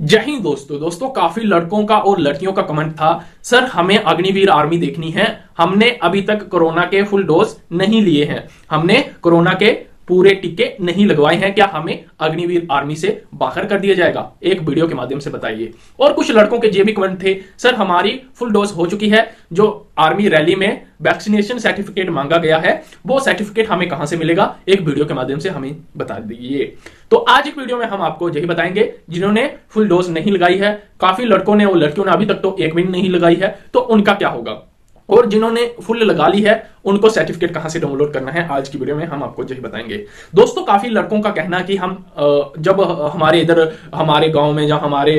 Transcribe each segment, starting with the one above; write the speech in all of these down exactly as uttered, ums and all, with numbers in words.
जय हिंद दोस्तों दोस्तों काफी लड़कों का और लड़कियों का कमेंट था, सर हमें अग्निवीर आर्मी देखनी है, हमने अभी तक कोरोना के फुल डोज नहीं लिए हैं, हमने कोरोना के पूरे टीके नहीं लगवाए हैं, क्या हमें अग्निवीर आर्मी से बाहर कर दिया जाएगा? एक वीडियो के माध्यम से बताइए। और कुछ लड़कों के ये भी कमेंट थे, सर हमारी फुल डोज हो चुकी है, जो आर्मी रैली में वैक्सीनेशन सर्टिफिकेट मांगा गया है वो सर्टिफिकेट हमें कहां से मिलेगा? एक वीडियो के माध्यम से हमें बता दीजिए। तो आज एक वीडियो में हम आपको यही बताएंगे, जिन्होंने फुल डोज नहीं लगाई है, काफी लड़कों ने और लड़कियों ने अभी तक तो एक भी नहीं लगाई है, तो उनका क्या होगा, और जिन्होंने फुल लगा ली है उनको सर्टिफिकेट कहां से डाउनलोड करना है, आज की वीडियो में हम आपको यही बताएंगे। दोस्तों काफी लड़कों का कहना कि हम जब हमारे इधर हमारे गांव में या हमारे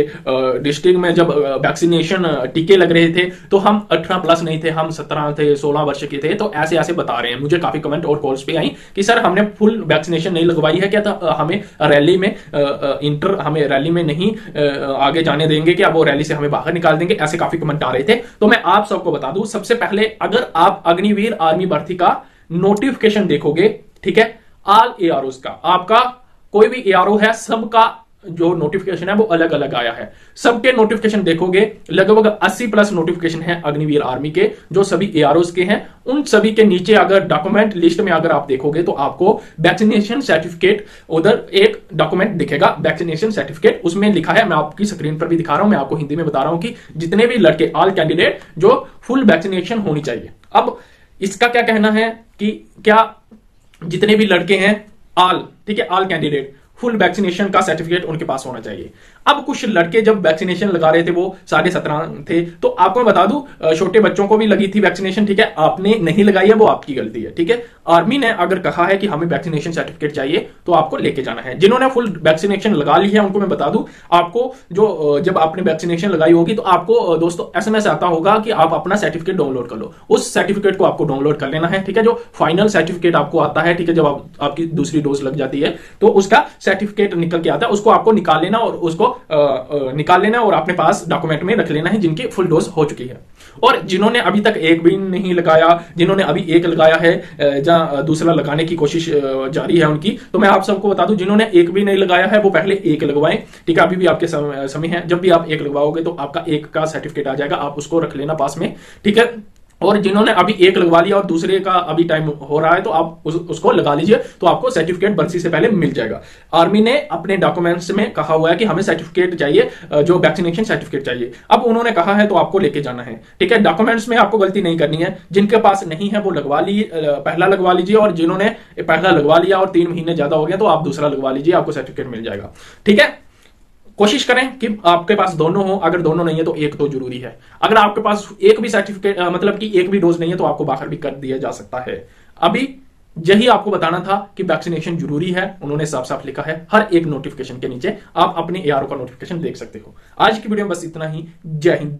डिस्ट्रिक्ट में जब वैक्सीनेशन टीके लग रहे थे तो हम अठारह प्लस नहीं थे, हम सत्रह थे, सोलह वर्ष के थे, तो ऐसे ऐसे बता रहे हैं। मुझे काफी कमेंट और कॉल्स पे आई कि सर हमने फुल वैक्सीनेशन नहीं लगवाई है, क्या था हमें रैली में इंटर हमें रैली में नहीं आगे जाने देंगे, क्या वो रैली से हमें बाहर निकाल देंगे? ऐसे काफी कमेंट आ रहे थे। तो मैं आप सबको बता दूं, सबसे पहले अगर आप अग्निवीर आर्मी भर्ती का नोटिफिकेशन देखोगे, ठीक है, ऑल एआरओ का, आपका कोई भी एआरओ है सबका जो नोटिफिकेशन है वो अलग अलग आया है। सबके नोटिफिकेशन देखोगे, लगभग अस्सी प्लस नोटिफिकेशन है अग्निवीर आर्मी के, जो सभी एआरओ के हैं। उन सभी के नीचे अगर डॉक्यूमेंट लिस्ट में अगर आप देखोगे तो आपको वैक्सीनेशन सर्टिफिकेट, उधर एक डॉक्यूमेंट दिखेगा वैक्सीनेशन सर्टिफिकेट, उसमें लिखा है, मैं आपकी स्क्रीन पर भी दिखा रहा हूं, मैं आपको हिंदी में बता रहा हूं कि जितने भी लड़के ऑल कैंडिडेट जो फुल वैक्सीनेशन होनी चाहिए। अब इसका क्या कहना है कि क्या जितने भी लड़के हैं ऑल, ठीक है, ऑल कैंडिडेट फुल वैक्सीनेशन का सर्टिफिकेट उनके पास होना चाहिए। अब कुछ लड़के जब वैक्सीनेशन लगा रहे थे वो साढ़े सत्रह थे, तो आपको मैं बता दूं छोटे बच्चों को भी लगी थी वैक्सीनेशन, ठीक है, आपने नहीं लगाई है वो आपकी गलती है, ठीक है। आर्मी ने अगर कहा है कि हमें वैक्सीनेशन सर्टिफिकेट चाहिए तो आपको लेके जाना है। जिन्होंने फुल वैक्सीनेशन लगा ली है उनको मैं बता दूं, आपको जो जब आपने वैक्सीनेशन लगाई होगी तो आपको दोस्तों एस एम एस आता होगा कि आप अपना सर्टिफिकेट डाउनलोड कर लो, उस सर्टिफिकेट को आपको डाउनलोड कर लेना है, ठीक है, जो फाइनल सर्टिफिकेट आपको आता है, ठीक है, जब आपकी दूसरी डोज लग जाती है तो उसका सर्टिफिकेट निकल के आता है, उसको आपको निकाल लेना और उसको आ, आ, निकाल लेना और अपने पास डॉक्यूमेंट में रख लेना है, जिनकी फुल डोज हो चुकी है। और जिन्होंने अभी तक एक भी नहीं लगाया, जिन्होंने अभी एक लगाया है जहां दूसरा लगाने की कोशिश जारी है उनकी, तो मैं आप सबको बता दूं जिन्होंने एक भी नहीं लगाया है वो पहले एक लगवाएं, ठीक है, अभी भी आपके समय, समय है, जब भी आप एक लगवाओगे तो आपका एक का सर्टिफिकेट आ जाएगा, आप उसको रख लेना पास में, ठीक है। और जिन्होंने अभी एक लगवा लिया और दूसरे का अभी टाइम हो रहा है तो आप उस, उसको लगा लीजिए, तो आपको सर्टिफिकेट बरसी से पहले मिल जाएगा। आर्मी ने अपने डॉक्यूमेंट्स में कहा हुआ है कि हमें सर्टिफिकेट चाहिए, जो वैक्सीनेशन सर्टिफिकेट चाहिए, अब उन्होंने कहा है तो आपको लेके जाना है, ठीक है। डॉक्यूमेंट्स में आपको गलती नहीं करनी है, जिनके पास नहीं है वो लगवा ली पहला लगवा लीजिए, और जिन्होंने पहला लगवा लिया और तीन महीने ज्यादा हो गया तो आप दूसरा लगवा लीजिए, आपको सर्टिफिकेट मिल जाएगा, ठीक है। कोशिश करें कि आपके पास दोनों हो, अगर दोनों नहीं है तो एक तो जरूरी है। अगर आपके पास एक भी सर्टिफिकेट मतलब कि एक भी डोज नहीं है तो आपको बाहर भी कर दिया जा सकता है। अभी यही आपको बताना था कि वैक्सीनेशन जरूरी है, उन्होंने साफ साफ लिखा है हर एक नोटिफिकेशन के नीचे, आप अपने एआरओ का नोटिफिकेशन देख सकते हो। आज की वीडियो में बस इतना ही, जय हिंद।